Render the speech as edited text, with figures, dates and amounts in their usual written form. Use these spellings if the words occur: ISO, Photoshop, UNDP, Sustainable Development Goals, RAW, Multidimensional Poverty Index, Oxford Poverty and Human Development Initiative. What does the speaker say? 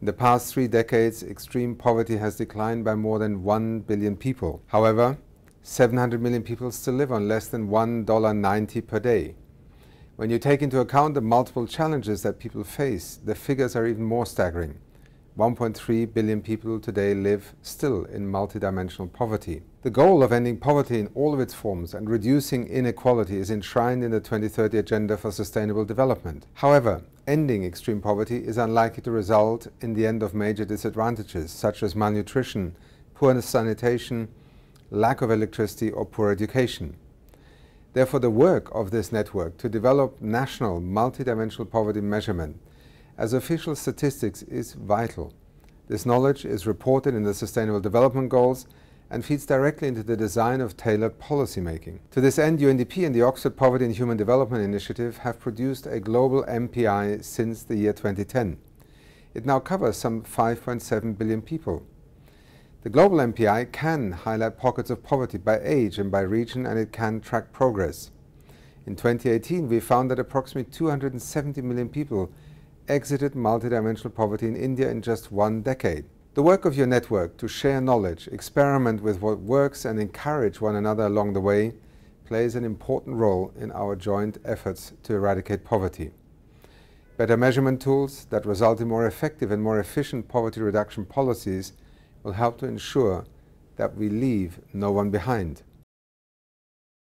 In the past 3 decades, extreme poverty has declined by more than 1 billion people. However, 700 million people still live on less than $1.90 per day. When you take into account the multiple challenges that people face, the figures are even more staggering. 1.3 billion people today live still in multidimensional poverty. The goal of ending poverty in all of its forms and reducing inequality is enshrined in the 2030 Agenda for Sustainable Development. However, ending extreme poverty is unlikely to result in the end of major disadvantages such as malnutrition, poor sanitation, lack of electricity or poor education. Therefore, the work of this network to develop national multidimensional poverty measurement as official statistics is vital. This knowledge is reported in the Sustainable Development Goals and feeds directly into the design of tailored policy making. To this end, UNDP and the Oxford Poverty and Human Development Initiative have produced a global MPI since the year 2010. It now covers some 5.7 billion people. The global MPI can highlight pockets of poverty by age and by region, and it can track progress. In 2018, we found that approximately 270 million people exited multidimensional poverty in India in just 1 decade. The work of your network to share knowledge, experiment with what works and encourage one another along the way plays an important role in our joint efforts to eradicate poverty. Better measurement tools that result in more effective and more efficient poverty reduction policies will help to ensure that we leave no one behind.